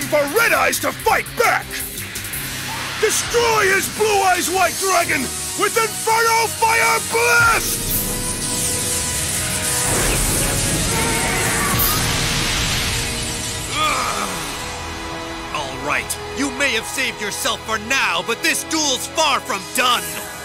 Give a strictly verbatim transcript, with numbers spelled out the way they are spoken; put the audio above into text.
time for Red Eyes to fight back! Destroy his Blue Eyes White Dragon with Inferno Fire Blast! All right, you may have saved yourself for now, but this duel's far from done!